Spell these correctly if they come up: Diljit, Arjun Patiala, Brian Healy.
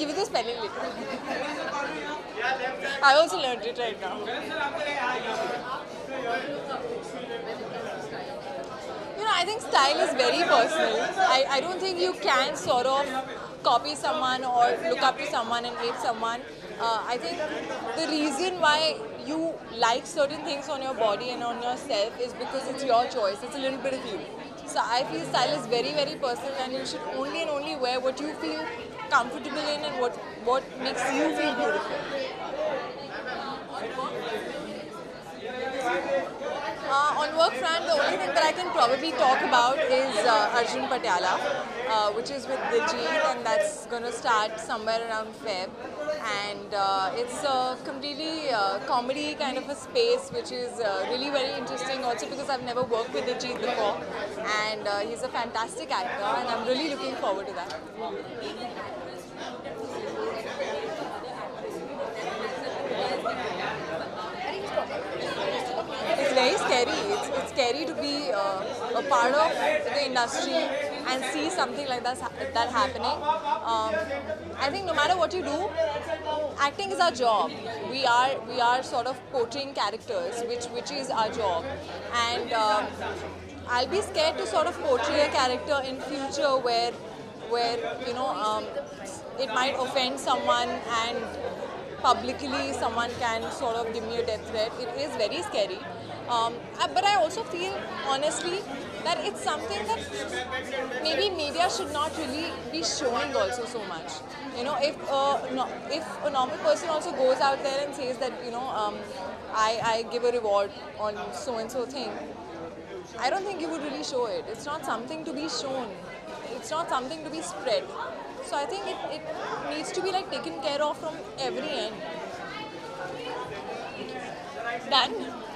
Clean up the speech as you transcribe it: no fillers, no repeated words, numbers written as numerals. give you the spelling later. I also learned it right now. You know, I think style is very personal. I don't think you can sort of copy someone or look up to someone and hate someone. I think the reason why you like certain things on your body and on yourself is because it's your choice. It's a little bit of you. So I feel style is very, very personal, and you should only and only wear what you feel comfortable in and what makes you feel beautiful. On work front, the only thing that I can probably talk about is Arjun Patiala, which is with Diljit, and that's going to start somewhere around Feb. And it's a completely comedy kind of a space, which is really very interesting also because I've never worked with Diljit before, and he's a fantastic actor, and I'm really looking forward to that. It's very scary. It's scary to be a part of the industry and see something like that happening. I think no matter what you do, acting is our job. We are sort of portraying characters, which is our job. And I'll be scared to sort of portray a character in future where you know it might offend someone and publicly someone can sort of give me a death threat. It is very scary. But I also feel honestly that it's something that maybe media should not really be showing also so much. You know, if a normal person also goes out there and says that, you know, I give a reward on so and so thing, I don't think you would really show it. It's not something to be shown. It's not something to be spread. So I think it needs to be like taken care of from every end. Done.